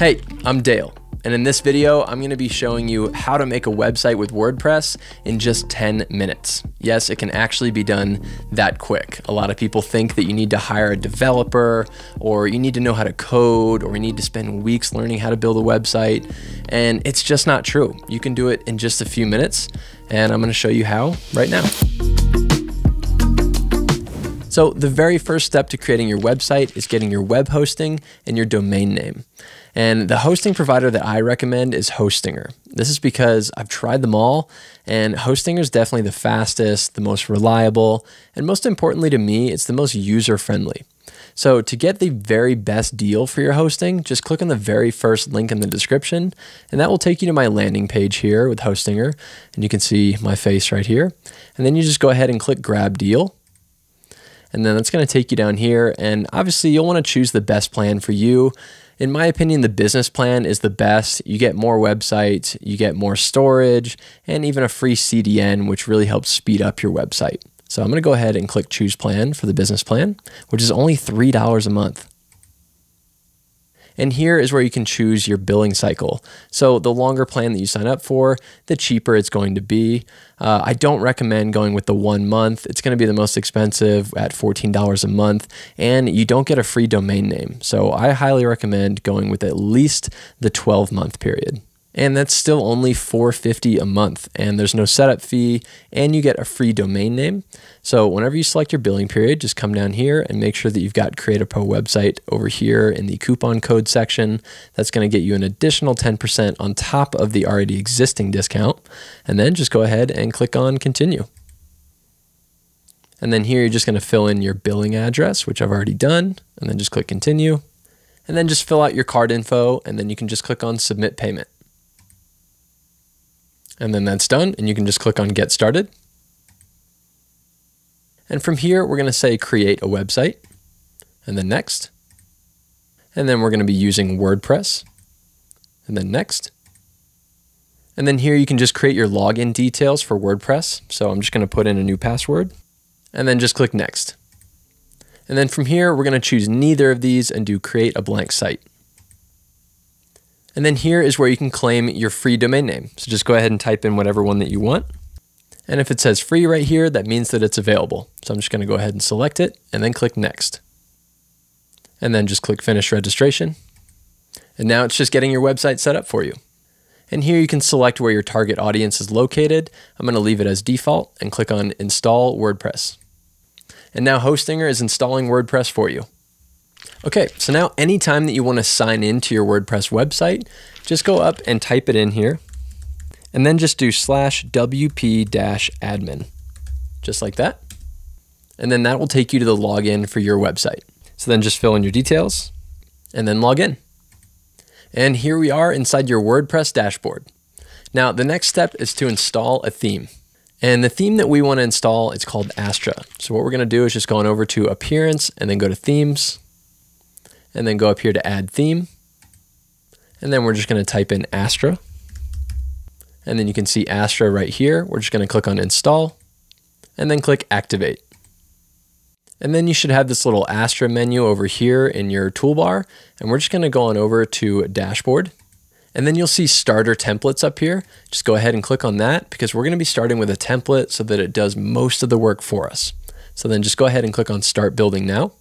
Hey, I'm Dale, and in this video, I'm gonna be showing you how to make a website with WordPress in just 10 minutes. Yes, it can actually be done that quick. A lot of people think that you need to hire a developer, or you need to know how to code, or you need to spend weeks learning how to build a website, and it's just not true. You can do it in just a few minutes, and I'm gonna show you how right now. So the very first step to creating your website is getting your web hosting and your domain name. And the hosting provider that I recommend is Hostinger. This is because I've tried them all, and Hostinger is definitely the fastest, the most reliable, and most importantly to me, it's the most user-friendly. So to get the very best deal for your hosting, just click on the very first link in the description, and that will take you to my landing page here with Hostinger, and you can see my face right here. And then you just go ahead and click Grab Deal. And then it's gonna take you down here, and obviously you'll wanna choose the best plan for you. In my opinion, the business plan is the best. You get more websites, you get more storage, and even a free CDN, which really helps speed up your website. So I'm gonna go ahead and click Choose Plan for the business plan, which is only $3 a month. And here is where you can choose your billing cycle. So the longer plan that you sign up for, the cheaper it's going to be. I don't recommend going with the 1 month. It's going to be the most expensive at $14 a month, and you don't get a free domain name. So I highly recommend going with at least the 12-month period. And that's still only $4.50 a month, and there's no setup fee, and you get a free domain name. So whenever you select your billing period, just come down here and make sure that you've got Create a Pro Website over here in the coupon code section. That's gonna get you an additional 10% on top of the already existing discount. And then just go ahead and click on Continue. And then here, you're just gonna fill in your billing address, which I've already done, and then just click Continue. And then just fill out your card info, and then you can just click on Submit Payment. And then that's done, and you can just click on Get Started. And from here, we're gonna say Create a Website, and then Next. And then we're gonna be using WordPress, and then Next. And then here you can just create your login details for WordPress. So I'm just gonna put in a new password, and then just click Next. And then from here, we're gonna choose neither of these and do Create a Blank Site. And then here is where you can claim your free domain name. So just go ahead and type in whatever one that you want. And if it says free right here, that means that it's available. So I'm just gonna go ahead and select it and then click Next. And then just click Finish Registration. And now it's just getting your website set up for you. And here you can select where your target audience is located. I'm gonna leave it as default and click on Install WordPress. And now Hostinger is installing WordPress for you. Okay, so now anytime that you want to sign into your WordPress website, just go up and type it in here, and then just do /wp-admin, just like that. And then that will take you to the login for your website. So then just fill in your details, and then log in. And here we are inside your WordPress dashboard. Now, the next step is to install a theme. And the theme that we want to install is called Astra. So what we're going to do is just go on over to Appearance, and then go to Themes, and then go up here to Add Theme. And then we're just gonna type in Astra. And then you can see Astra right here. We're just gonna click on Install and then click Activate. And then you should have this little Astra menu over here in your toolbar. And we're just gonna go on over to Dashboard. And then you'll see starter templates up here. Just go ahead and click on that because we're gonna be starting with a template so that it does most of the work for us. So then just go ahead and click on Start Building Now.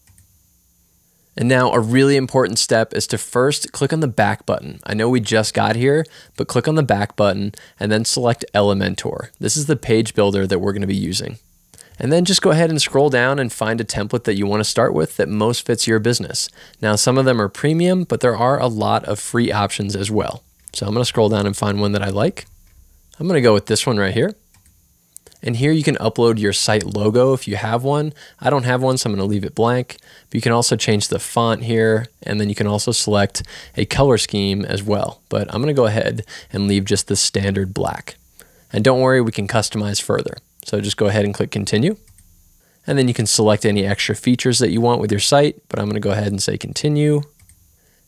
And now a really important step is to first click on the back button. I know we just got here, but click on the back button and then select Elementor. This is the page builder that we're gonna be using. And then just go ahead and scroll down and find a template that you wanna start with that most fits your business. Now, some of them are premium, but there are a lot of free options as well. So I'm gonna scroll down and find one that I like. I'm gonna go with this one right here. And here you can upload your site logo if you have one. I don't have one, so I'm gonna leave it blank. But you can also change the font here, and then you can also select a color scheme as well. But I'm gonna go ahead and leave just the standard black. And don't worry, we can customize further. So just go ahead and click Continue. And then you can select any extra features that you want with your site, but I'm gonna go ahead and say Continue.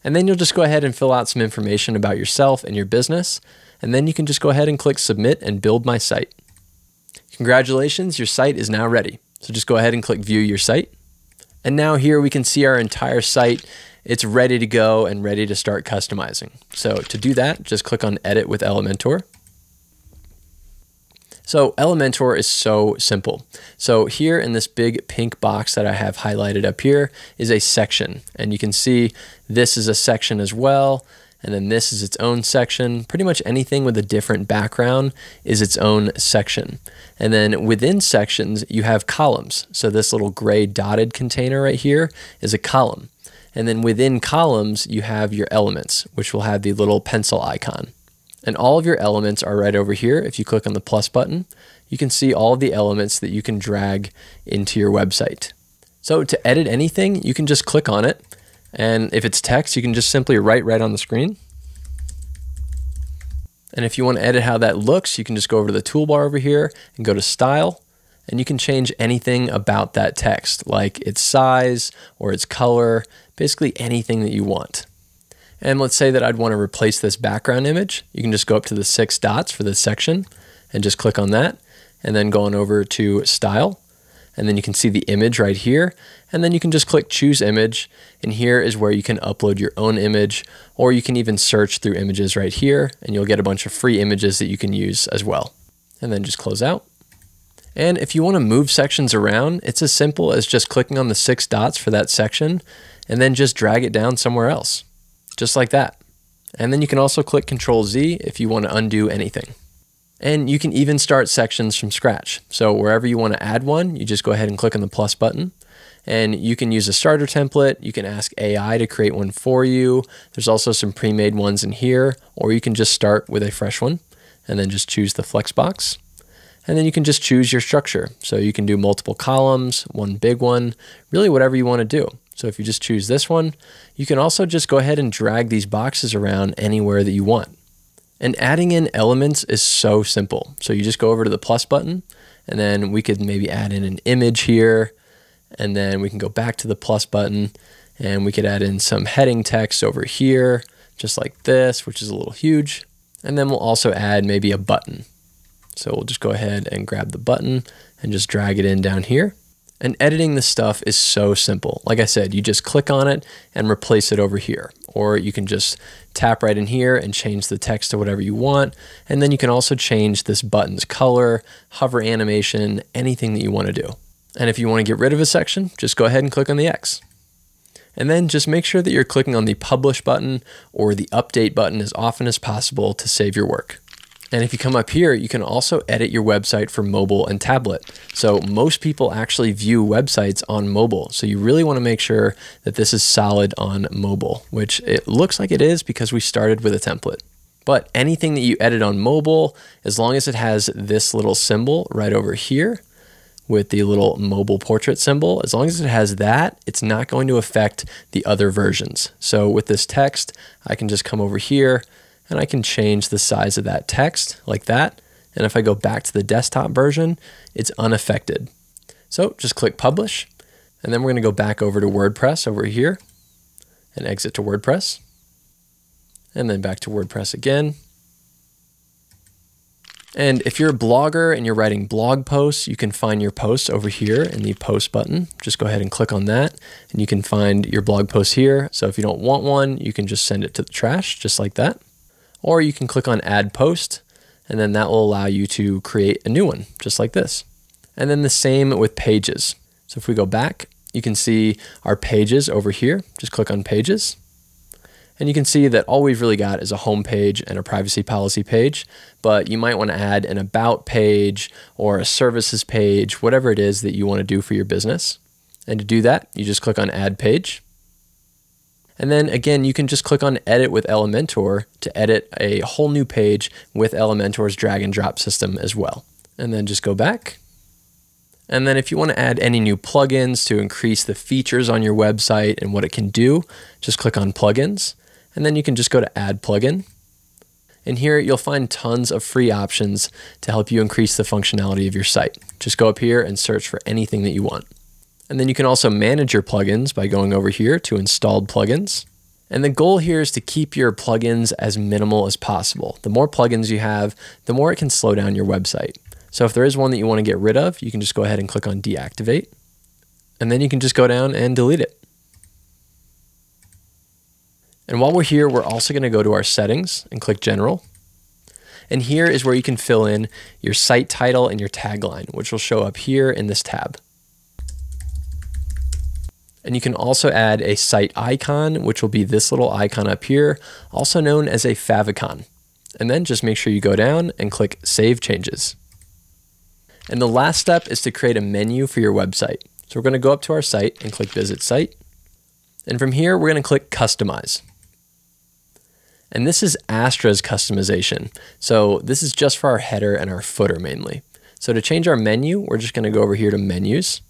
And then you'll just go ahead and fill out some information about yourself and your business. And then you can just go ahead and click Submit and Build My Site. Congratulations, your site is now ready. So just go ahead and click View Your Site. And now here we can see our entire site, it's ready to go and ready to start customizing. So to do that, just click on Edit with Elementor. So Elementor is so simple. So here in this big pink box that I have highlighted up here is a section, and you can see this is a section as well. And then this is its own section. Pretty much anything with a different background is its own section. And then within sections, you have columns. So this little gray dotted container right here is a column. And then within columns, you have your elements, which will have the little pencil icon. And all of your elements are right over here. If you click on the plus button, you can see all of the elements that you can drag into your website. So to edit anything, you can just click on it. And if it's text, you can just simply write right on the screen. And if you want to edit how that looks, you can just go over to the toolbar over here and go to Style, and you can change anything about that text, like its size or its color, basically anything that you want. And let's say that I'd want to replace this background image. You can just go up to the 6 dots for this section and just click on that, and then go on over to Style. And then you can see the image right here. And then you can just click Choose Image. And here is where you can upload your own image, or you can even search through images right here, and you'll get a bunch of free images that you can use as well. And then just close out. And if you want to move sections around, it's as simple as just clicking on the 6 dots for that section and then just drag it down somewhere else, just like that. And then you can also click Control Z if you want to undo anything. And you can even start sections from scratch. So wherever you want to add one, you just go ahead and click on the plus button. And you can use a starter template. You can ask AI to create one for you. There's also some pre-made ones in here, or you can just start with a fresh one and then just choose the flex box. And then you can just choose your structure. So you can do multiple columns, one big one, really whatever you want to do. So if you just choose this one, you can also just go ahead and drag these boxes around anywhere that you want. And adding in elements is so simple. So you just go over to the plus button, and then we could maybe add in an image here, and then we can go back to the plus button, and we could add in some heading text over here, just like this, which is a little huge. And then we'll also add maybe a button. So we'll just go ahead and grab the button and just drag it in down here. And editing this stuff is so simple. Like I said, you just click on it and replace it over here. Or you can just tap right in here and change the text to whatever you want. And then you can also change this button's color, hover animation, anything that you want to do. And if you want to get rid of a section, just go ahead and click on the X. And then just make sure that you're clicking on the Publish button or the Update button as often as possible to save your work. And if you come up here, you can also edit your website for mobile and tablet. So most people actually view websites on mobile. So you really want to make sure that this is solid on mobile, which it looks like it is because we started with a template. But anything that you edit on mobile, as long as it has this little symbol right over here with the little mobile portrait symbol, as long as it has that, it's not going to affect the other versions. So with this text, I can just come over here and I can change the size of that text like that. And if I go back to the desktop version, it's unaffected. So just click Publish. And then we're going to go back over to WordPress over here and exit to WordPress. And then back to WordPress again. And if you're a blogger and you're writing blog posts, you can find your posts over here in the post button. Just go ahead and click on that and you can find your blog post here. So if you don't want one, you can just send it to the trash just like that. Or you can click on Add Post, and then that will allow you to create a new one, just like this. And then the same with pages. So if we go back, you can see our pages over here. Just click on Pages. And you can see that all we've really got is a home page and a privacy policy page, but you might want to add an about page or a services page, whatever it is that you want to do for your business. And to do that, you just click on Add Page. And then again, you can just click on Edit with Elementor to edit a whole new page with Elementor's drag and drop system as well. And then just go back. And then if you want to add any new plugins to increase the features on your website and what it can do, just click on Plugins. And then you can just go to Add Plugin. And here you'll find tons of free options to help you increase the functionality of your site. Just go up here and search for anything that you want. And then you can also manage your plugins by going over here to Installed Plugins. And the goal here is to keep your plugins as minimal as possible. The more plugins you have, the more it can slow down your website. So if there is one that you want to get rid of, you can just go ahead and click on Deactivate. And then you can just go down and delete it. And while we're here, we're also going to go to our settings and click general. And here is where you can fill in your site title and your tagline, which will show up here in this tab. And you can also add a site icon, which will be this little icon up here, also known as a favicon. And then just make sure you go down and click Save Changes. And the last step is to create a menu for your website. So we're going to go up to our site and click Visit Site. And from here, we're going to click Customize. And this is Astra's customization. So this is just for our header and our footer mainly. So to change our menu, we're just going to go over here to Menus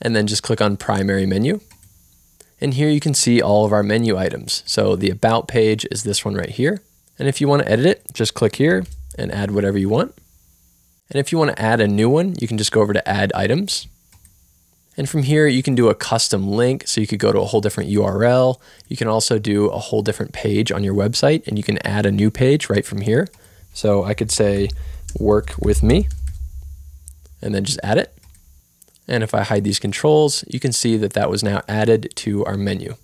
and then just click on Primary Menu. And here you can see all of our menu items. So the About page is this one right here. And if you want to edit it, just click here and add whatever you want. And if you want to add a new one, you can just go over to Add Items. And from here, you can do a custom link. So you could go to a whole different URL. You can also do a whole different page on your website, and you can add a new page right from here. So I could say, work with me, and then just add it. And if I hide these controls, you can see that that was now added to our menu.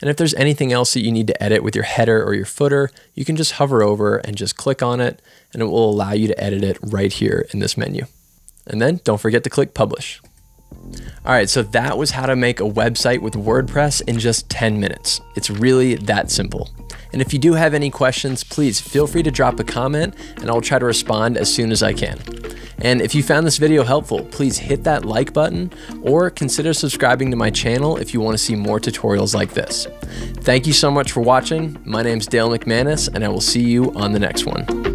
And if there's anything else that you need to edit with your header or your footer, you can just hover over and just click on it, and it will allow you to edit it right here in this menu. And then don't forget to click publish. All right, so that was how to make a website with WordPress in just 10 minutes. It's really that simple. And if you do have any questions, please feel free to drop a comment and I'll try to respond as soon as I can. And if you found this video helpful, please hit that like button or consider subscribing to my channel if you want to see more tutorials like this. Thank you so much for watching. My name's Dale McManus, and I will see you on the next one.